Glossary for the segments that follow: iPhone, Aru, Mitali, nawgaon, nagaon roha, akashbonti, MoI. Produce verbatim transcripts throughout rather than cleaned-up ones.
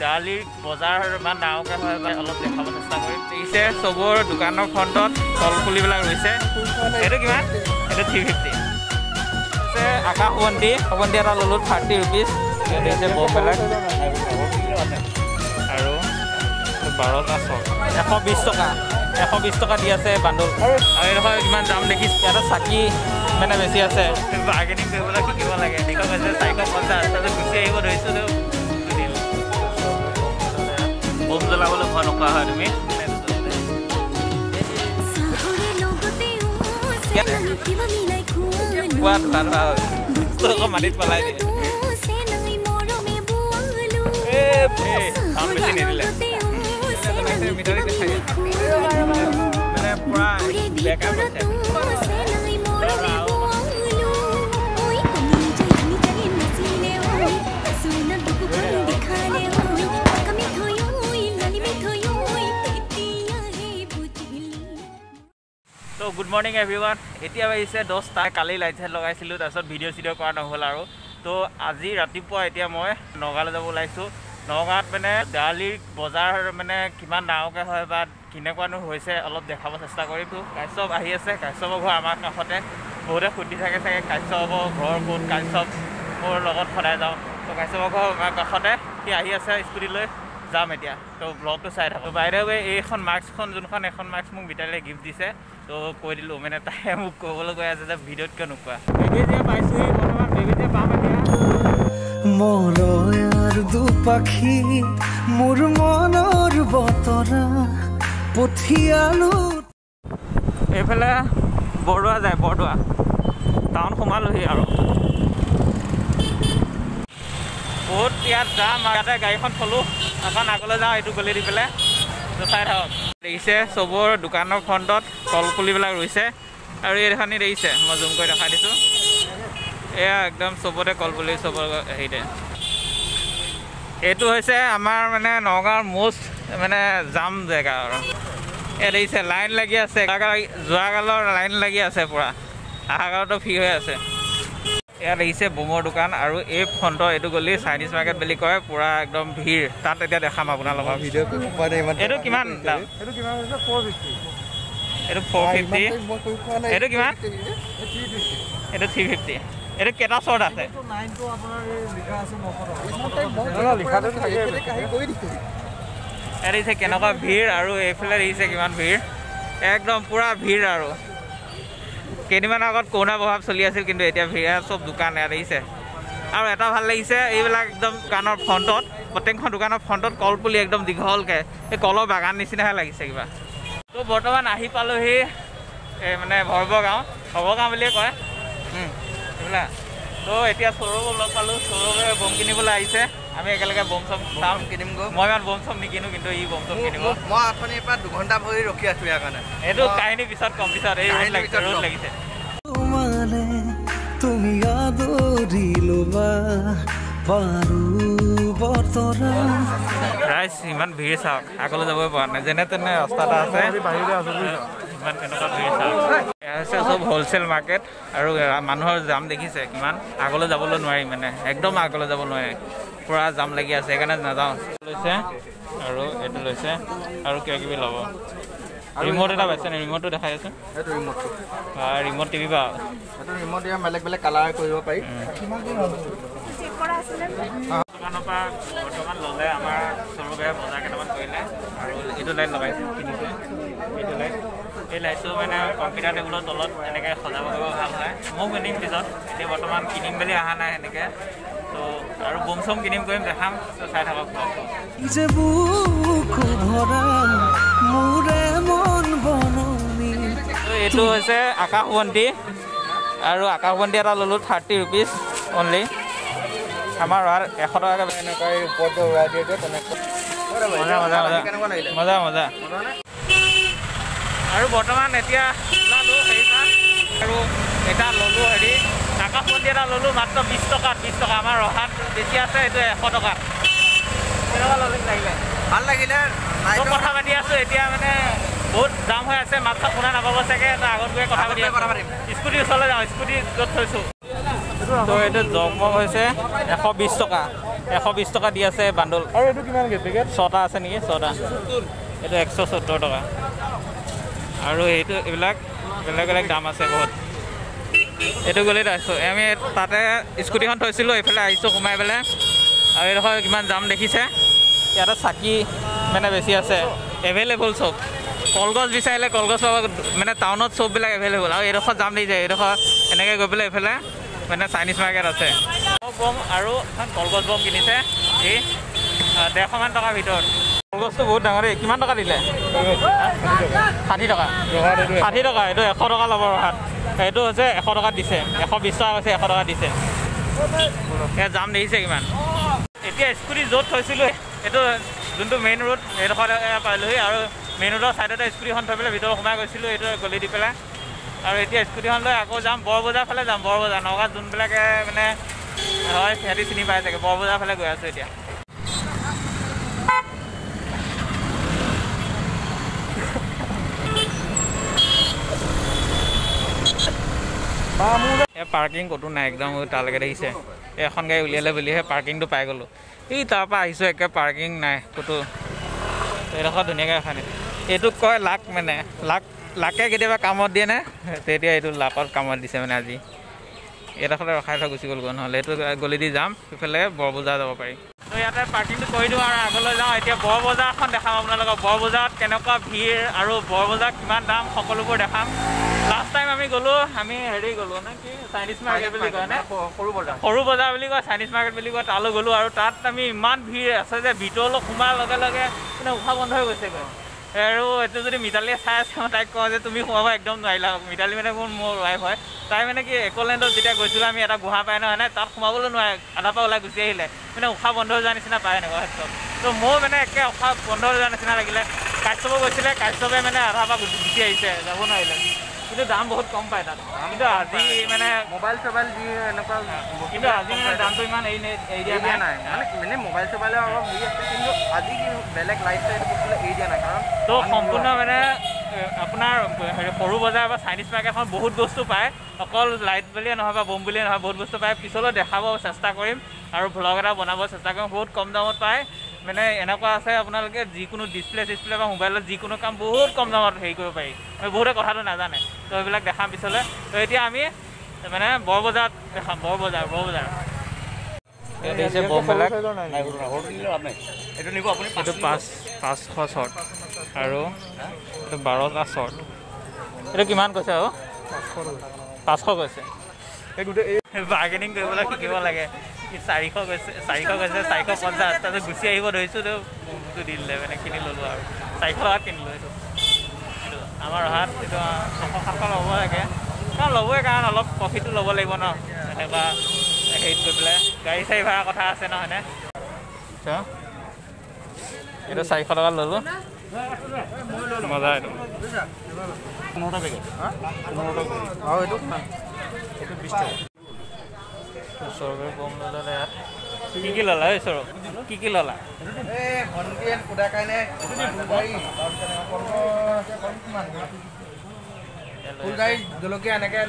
Dali bazar man ডাঙৰকে হয় বা অলপ দেখাব চেষ্টা কৰিম। ইছে সবৰ দোকানৰ ফ্ৰন্টত কল ফুলিবিলাক ৰৈছে। এটো কিমান? এটো three fifty। আছে আকা বন্দি, বন্দি এটা ললো thirty rupees। এতে বমবেলা আৰু twelve টা one twenty টকা। one twenty টকা দি আছে বান্দল। আৰু এটো কিমান দাম দেখিছ? এটা সাকি মানে বেছি আছে। বাৰ্গেনিং কৰিবলৈ কি কিবা লাগে? দেখো যে সাইকো পঞ্চাশ আছে গুছি আহিব ৰৈছো। Kalau boleh bukan usaha demi. Buat tanah. Tuh kemarin pelai ni. Eh, kami sini ni lah. So good morning everyone. Etia baise ten ta kali light lagaisilu tar pasot video video kora nohol aru. To aji ratipua etia moi Nagaon jabo laisu. Nagaon mane dali bazar mane kiman daoke hoy ba kinekwanu hoise alop dekhabo chesta korim tu. Kaisob ahi ase, kaisob ghor amar kahote bore khuti thake thake kaisob ghor kon kaisob mor logot khorai jao. To kaisob ghor amar kahote ki ahi ase scooty loi jam etia. To vlog to sai thako. By the way ekhon marks khon junkhon ekhon marks mung bitale gift dise. So koi dilo mene tahe muk ko bolo koya jada video kan upa bebe je paisui bonoman bebe je pama dia moro ar du pakhi mur monor botora pothialu efela borua jai borua town khomalu hi aro bot ya jam agate gai khon kholu akon agole jao etu gole di pele sai thak দেখিছে সবৰ দোকানৰ ফ্ৰন্টত কলকুলিবিলাক ৰৈছে আৰু এইখানি দেখিছে মই জুম কৰি দেখা দিছো এয়া একদম সবতে কলকুলি সবৰ হেইতে এটো হৈছে আমাৰ মানে নগাঁৱৰ মোস্ট মানে জাম জায়গা আৰু এ দেখিছে লাইন লাগি আছে জুৱাগালৰ লাইন লাগি আছে পুৰা আহাগাৰটো ফি হৈ আছে এয়া দেখিছে বমৰ দোকান আৰু এই ফ্ৰন্ট এটো গলি চাইনিজ মাৰ্কেট বুলি কয় পুৰা একদম ভিৰ তাত এতিয়া দেখাম আপোনালোকক ভিডিঅ' কৰিব পাৰে ইমান এটো কিমান দাম এটো কিমান হৈছে four fifty এটো four fifty এটো কিমান three fifty এটো three fifty এটো কেটা শর্ট আছে এটো nine তো আপোনাৰ লিখা আছে নকৰা লিখাটো থাকে কৈ দিছে এৰি সে কেনেকা ভিৰ আৰু এফেলৰ ইছে কিমান ভিৰ একদম পুৰা ভিৰ আৰু কেনিমান আগত কোনা বহাব চলি আছিল কিন্তু এতিয়া ভিৰা সব দোকান আইছে আৰু এটা ভাল লাগিছে এইবেলা একদম কানৰ ফ্ৰন্টত প্ৰত্যেকখন দোকানৰ ফ্ৰন্টত কল পুলি একদম দীঘলকে এই কলৰ বাগান নিচিনা লাগিছে কিবা তো বৰ্তমান আহি পালো হে মানে ভৰবগাঁও ভৰবগাঁও বুলি কয় এইবেলা তো এতিয়া সৌৰভ লগ পালো সৌৰভে বম কিনিবলৈ আহিছে আমি একেলগে বম সম চাম কিনিম গো মই ইমান বম সম নিকিনো কিন্তু ই বম সম কিনিব মই আপুনি পা two ঘণ্টা ভৰি ৰখি আছো ইয়াৰ কাৰণে এটো কাহিনী পিছত কম পিছত এই ৰদ লাগিছে তোমালে তুমি আদৰিলোবা পাৰু বতৰা ৰাইস ইমান ভিৰ চাওক আগলৈ যাব পৰা নাই যেনে তেনে ৰাস্তাটা আছে বাহিৰে আছে ইমান এনেকুৱা ভিৰ চাওক আছে সব হোলসেল মাৰ্কেট আৰু মানুহৰ জাম দেখিছে কিমান আগলৈ যাবলৈ নোৱাৰি মানে একদম আগলৈ যাব নোৱাৰি পুৰা জাম লাগি আছে এখানে নাযাও লৈছে আৰু এটো লৈছে আৰু কি কি লব ৰিমোট এটা আছে নে ৰিমোটটো দেখাই আছে এটো ৰিমোট বা ৰিমোট টিভি বা এটো ৰিমোট ইয়া বেলেগ বেলেগ কালাৰ কৰিব পাৰি কিমান দিন হ'ব চেক কৰা আছে নে দোকানপা বৰ্তমান ললে আমাৰ সৰুকৈ বজাৰ কেটামান কৰিলে আৰু এটো লাইট লগাইছে কিনিছে এটো লাইট এই লাইটটো মানে কম্পিউটাৰ টেবুলৰ তলত এনেকৈ সজাব ভাল হয় মই কিনিম পিছত এতিয়া বৰ্তমান কিনিম বুলি আহা নাই এনেকৈ তো আৰু বম সম কিনিম কৰিম দেখাম তো চাই থাকক ইজেবু খোভৰা মুৰে মন বনমি তো এটো হৈছে আকাশবন্তি আৰু আকাশবন্তি এটা ললো thirty rupees only আমাৰ আৰ one hundred টকা বেনে কই উপৰত উৰাই দিয়ে যে তেনে মজা মজা মজা মজা আৰু বৰ্তমান এতিয়া লালো হেইটা আৰু এটা ললো হেৰি আকাশবন্তি এটা ললো মাত্ৰ twenty টকা twenty টকা আমাৰ ৰহাত বেছি আছে এটো one hundred টকা কেনেকুৱা লাগিলে ভাল লাগিলে নাইটো কথা পাতি আছো এতিয়া মানে বহুত দাম হৈ আছে মাত্ৰ কোনা নাপাব চাগে এটা আগত গৈ কথা পাতি স্কুটি চলে যাও স্কুটি যত থৈছো তো এটো জমক হৈছে one hundred twenty টকা এশ বিশ টাকা দি আছে বান্ডল আর এটো কিমান কে প্যাকেট ছটা আছে নেকি ছটা এটো এশ সত্তৰ টাকা আর এটো এবিলাক বেলেগ বেলেগ দাম আছে বহুত এটো গলে আছো আমি তাতে স্কুটিখন থৈছিলো এফালে আইছো ঘুমাই বেলে আর এটো কিমান দাম দেখিছে ইয়াটা সাকি মানে বেছি আছে এভেইলেবল সব কলগছ বিচাইলে কলগছ মানে টাউনত সব বিলাক এভেইলেবল আর এটো দাম দি যায় এটো এনেকে গৈ পেলে এফালে মানে চাইনিজ মার্কেট আছে বম আর কলগছ বম কিনিছে এই ডেৰশ মান টকাৰ ভিতৰত কলগছটো বহুত ডাঙৰ কিমান টকা দিলে ষাঠি টকা ষাঠি টকা এটো এশ টকা লবৰ হাত এটো আছে এশ টকা দিছে এশ বিশ টকা আছে এশ টকা দিছে এ দাম দিছে কিমান এতিয়া স্কুটি জোত হৈছিল এটো যোনটো মেইন ৰোড এৰখন পাইলহি আৰু মেইন ৰোডৰ সাইডতে স্কুটিখন থৈ পেলে ভিতৰত সোমাই গৈছিল এটো গলি দি পেলা আৰু এতিয়া স্কুটিখন লৈ আকৌ যাম বৰবজাৰ ফালে যাম বৰবজাৰ নগা যোনবিলাকে মানে হয় সিহঁতি চিনি পাই থাকে বৰবজাৰ ফালে গৈ আছো এতিয়া এ পাৰ্কিং ক'তো নাই একদম তালৈকে দেখিছে এখন গাড়ী উলিয়ালে বুলিহে পাৰ্কিংটো পাই গ'লোঁ এই তাৰপৰা আহিছোঁ একে পাৰ্কিং নাই ক'তো এইডোখৰ ধুনীয়াকৈ এখানে এইটোক কয় লাক মানে লাক লাকে কেতিয়াবা কামত দিয়ে নে তেতিয়া এইটো লাকত কামত দিছে মানে আজি এইডোখৰলৈ ৰখাই থৈ গুচি গ'লগৈ নহ'লে এইটো গলি দি যাম সেইফালে বৰবজাৰ যাব পাৰি তো ইয়াতে পাৰ্কিংটো কৰি দিওঁ আৰু আগলৈ যাওঁ এতিয়া বৰবজাৰখন দেখাম আপোনালোকক বৰবজাৰত কেনেকুৱা ভিৰ আৰু বৰবজাৰ কিমান দাম সকলোবোৰ দেখাম লাষ্ট টাইম আমি গ'লো আমি হেৰি গ'লো নে কি চাইনিজ মাৰ্কেট বুলি কয় নে সৰু বজাৰ সৰু বজাৰ বুলি কয় চাইনিজ মাৰ্কেট বুলি কয় তালৈ গ'লো আৰু তাত আমি ইমান ভিৰ আছে যে ভিতৰলৈ সোমাৰ লগে লগে মানে উশাহ বন্ধ হৈ গৈছেগৈ আৰু এইটো যদি মিতালীয়ে চাই আছে মই তাইক কওঁ যে তুমি সোমাব একদম নোৱাৰিলা মিতালী মানে কোন মোৰ ৱাইফ হয় তাই মানে কি একলেণ্ডত যেতিয়া গৈছিলোঁ আমি এটা গুহা পাই নহয় নাই তাত সোমাবলৈ নোৱাৰে আধা পৰা ওলাই গুচি আহিলে মানে উশাহ বন্ধ হৈ যোৱাৰ নিচিনা পায় এনেকুৱা ক্ষেত্ৰত তো মোৰ মানে একে উশাহ বন্ধ হৈ যোৱাৰ নিচিনা লাগিলে কাশ্যপে গৈছিলে কাশ্যপে মানে আধা পৰা গুচি আহিছে যাব নোৱাৰিলে কিন্তু দাম বহুত কম পায় তাত কিন্তু আজি মানে মোবাইল চবাইল যি এনেকুৱা কিন্তু আজি মানে দামটো ইমান এই এৰিয়া নাই মানে মানে মোবাইল চবাইলৰ অলপ হেৰি আছে কিন্তু আজি কি বেলেগ লাইফষ্টাইল বস্তুৰ এৰিয়া নাই কাৰণ তো সম্পূৰ্ণ মানে আপোনাৰ সৰু বজাৰ বা চাইনিজ মাৰ্কেটখন বহুত বস্তু পায় অকল লাইট বুলিয়ে নহয় বা বম বুলিয়ে নহয় বহুত বস্তু পায় পিছলৈ দেখাব চেষ্টা কৰিম আৰু ভ্লগ এটা বনাব চেষ্টা কৰিম বহুত কম দামত পায় মানে এনেকুৱা আছে আপোনালোকে যিকোনো ডিছপ্লে চিছপ্লে বা মোবাইলত যিকোনো কাম বহুত কম দামত হেৰি কৰিব পাৰি বহুতে কথাটো নাজানে তো এইবিলাক দেখাম পিছলৈ তো এতিয়া আমি মানে বৰবজাৰত দেখাম বৰবজাৰ বৰবজাৰ এইটো নিব আপুনি পাঁচশ শ্বৰ্ট আৰু এইটো বাৰটা শ্বৰ্ট এইটো কিমান কৈছে আৰু পাঁচশ কৈছে এই গোটেই বাৰ্গেনিং কৰিবলৈ শিকিব লাগে চাৰিশ গৈছে চাৰিশ গৈছে চাৰিশ পঞ্চাছ তাৰপিছত গুচি আহিব ধৰিছোঁ তো বস্তু দি দিলে মানে কিনি ল'লোঁ আৰু চাৰিশ টকাত কিনিলোঁ এইটো এইটো আমাৰ অহাত এইটো ছশ সাতশ ল'ব লাগে কাৰণ ল'বই কাৰণ অলপ প্ৰফিটটো ল'ব লাগিব ন এনেকুৱা হেৰি কৰি পেলাই গাড়ী চাৰি ভাড়া কথা আছে নহয়নে এইটো চাৰিশ টকাত ল'লোঁ মজা এইটো পোন্ধৰটা পেকেট আৰু এইটো এইটো বিশ টকা চৰকাৰী কম ল'লে কি কি ল'লা এই চৰক কি কি ল'লা জলকীয়া এনেকৈ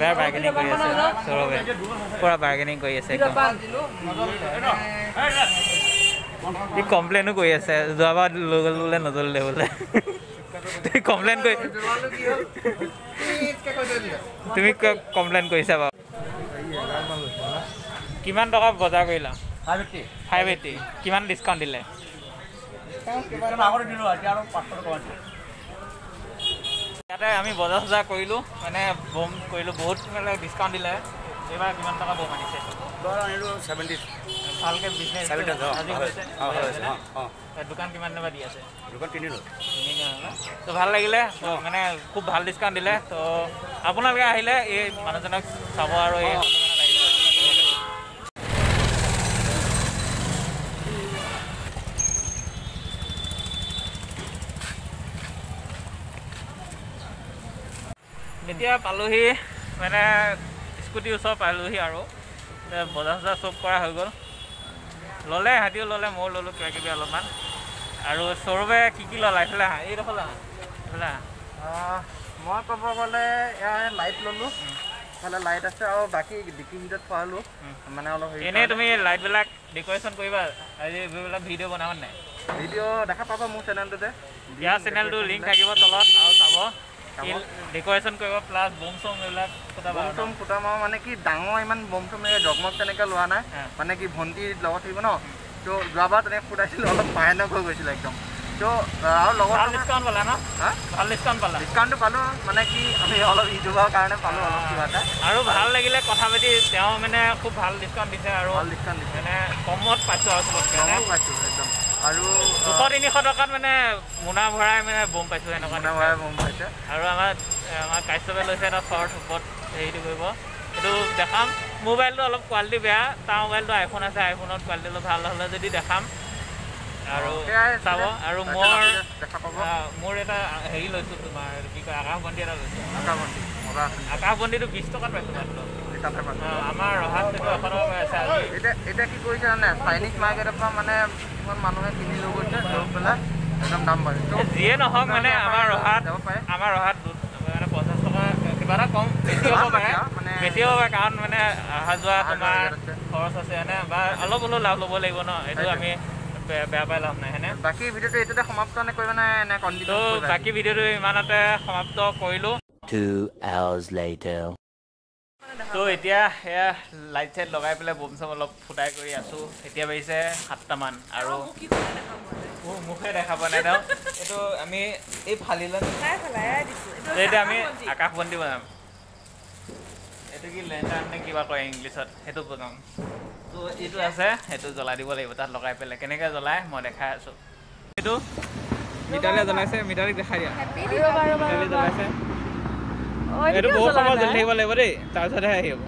বেয়া বাৰ্গেনিং কৰি আছে চৰকে পূৰা বাৰ্গেনিং কৰি আছে ই কমপ্লেইনো কৰি আছে যোৱাবাৰ লৈ গ'ল বোলে নজলিলে বোলে কমপ্লেইন কৰি তুমি কমপ্লেইন কৰিছা বাৰু কিমান টকা বজাৰ কৰিলা ফাইভ এইটি কিমান ডিছকাউণ্ট দিলে ইয়াতে আমি বজাৰ চজাৰ কৰিলোঁ মানে বম কৰিলোঁ বহুত মানে ডিছকাউণ্ট দিলে এইবাৰ কিমান টকা বম আনিছে ভালকে বিজনেছ দোকান কিমান দিনৰ পৰা দি আছে দোকান তিনিদিনৰ তো ভাল লাগিলে মানে খুব ভাল ডিছকাউণ্ট দিলে তো আপোনালোকে আহিলে এই মানুহজনক চাব আৰু এই এতিয়া পালোহি মানে স্কুটিৰ ওচৰ পালোহি আৰু বজাৰ চজাৰ চব কৰা হৈ গ'ল ল'লে সিহঁতিও ল'লে ময়ো ল'লোঁ কিবা কিবি অলপমান আৰু সৌৰভে কি কি ল'লা এইফালে এইডোখৰ এইফালে Mau coba boleh ya light lalu, kalau light aja, atau baki dikin jat palu, mana Allah. Ini tuh mil light belak decoration koi bal, aja belak video banawan nih. Video, dah apa mau channel tuh deh? Ya channel tuh link aja buat tolong, atau sabo. Decoration koi bal plus bomsong belak kuda bal. Bomsong kuda mau mana ki dango iman bomsong nih dogma channel kalau ana, mana ki bonti lawat ibu no. Jo jabat nih kuda sih lawat pahena kau guys lah ekdom. Jo, ah, logo sama diskon pala na? Hah? Bal diskon pala. Diskon tuh pala, mana ki ami alop iduba karena pala alop kiba ta. Aru bhal lagile kotha pati teo mane khub bhal diskon dise aru. Bhal diskon dise. Mane komot pacho aru sobotke. Komot pacho ekdom. Aru dua ribu tiga ratus tokat mane muna bhorai mane bom pacho enaka. Muna bhorai bom pacho. Aru amar amar kaisebe loise na short upot heitu koibo. Etu dekham mobile tu alop quality beya, ta mobile tu iPhone ase iPhone or quality alop bhal hole jodi dekham. Aru sabo aru more more eta hei loisu tumar ki koi akash bondi eta loisu akash bondi mora akash bondi tu dua puluh tokat paisu matro eta paisu amar rohat tu apar paisa eta eta ki koi jana Chinese market apa mane mon manuhe kini logote lopela ekdom dam bari to je no hok mane amar rohat amar rohat mane lima puluh toka kibara kom besi hobo mane besi hobo karon mane ahajwa tumar khoros ase ane ba alop alop lab lobo laibo no etu ami ব্যাপার লাভ নাই হেনে বাকি ভিডিওটো এটাতে সমাপ্ত না কৰিব না না কন্ডিটো বাকি ভিডিওটো ইমানতে সমাপ্ত কৰিলো two hours later তো এতিয়া হে লাইট সেট লগাই পেলে বমসম অলপ ফুটাই কৰি আছো এতিয়া বাইছে সাতটা মান আৰু কি কৰে দেখা পোৱা নাই ও মুখে দেখা পোৱা নাই দাও এটো আমি এই ফালিলা নাই ফালাই দিছো এটো আমি আকাশ বন্দি বনাম এটো কি লেন্টার নে কিবা কয় ইংলিছত হেটো বনাম तो इतो আছে हेतु जला দিব লাগিব তাত লগাই পেলে কেনেকে জলাই ম দেখা আছো এটো মিটারে জলাইছে মিটারে দেখাই দিয়া মিটারে জলাইছে ও এটো বহুত সময় জলিব লাগিব রে তাৰছতে আহিব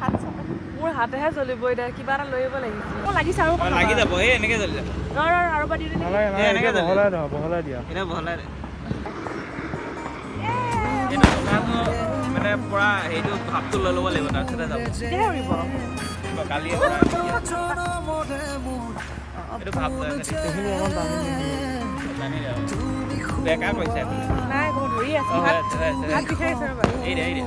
হাত সময় মোৰ হাতে হে জলিব ইডা কিবা না লইব লাগিছে ও লাগিছে আৰু লাগি যাব এ এনেকে জলি যাব ৰ ৰ আৰু বাদি দিনে এ এনেকে বহলা দহ বহলা দিয়া এনা বহলা ৰে এনা বহলা মানে পুৰা হেতু ভাবটো লৈ লব লাগিব তাৰছতে যাব দেৰিব কালি এটো ভাবটো তুমি এখন জানি যাও বেকা কৈছে নাই বহুত ধৰি আছে হাত হাত দিছে ৰবা এই দে এই দে আও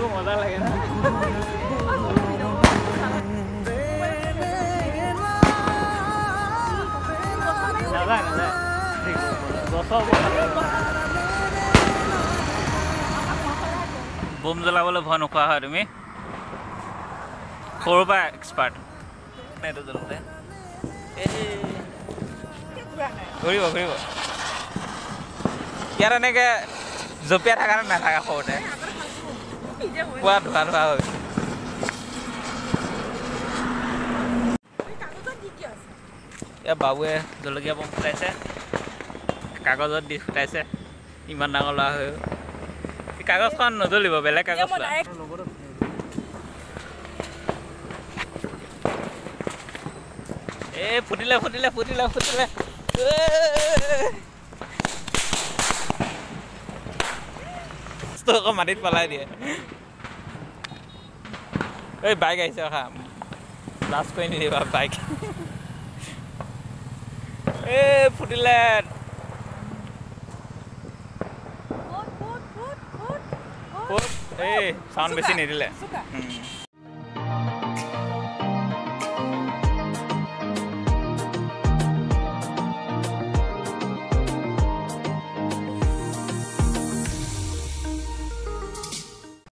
वो मजा लगे ना ना ना ठीक दो सौ বম জ্বলাবলৈ ভয় নকৰা হয় তুমি সৰু বা এক্সপাৰ্ট নেটো জ্বলোতে এই ঘূৰিব ঘূৰিব ইয়াৰ এনেকৈ জপিয়া থকাৰ নাথাকা সৰুতে পোৱা ধোৱা ধোৱা হয় ইয়াৰ বাবুৱে জলকীয়া বম ফুটাইছে কাগজত দি ফুটাইছে ইমান ডাঙৰ ল'ৰা হৈ কাগজখন নদলিব বেলেগ কাগজ এ ফুটিলে ফুটিলে ফুটিলে ফুটিলে মাটিত পেলাই দিয়ে এই বাইক আহিছে হা লাষ্ট কৰি নিদিবা বাইক এ ফুটিলে ए साउंड बेसी नहीं दिले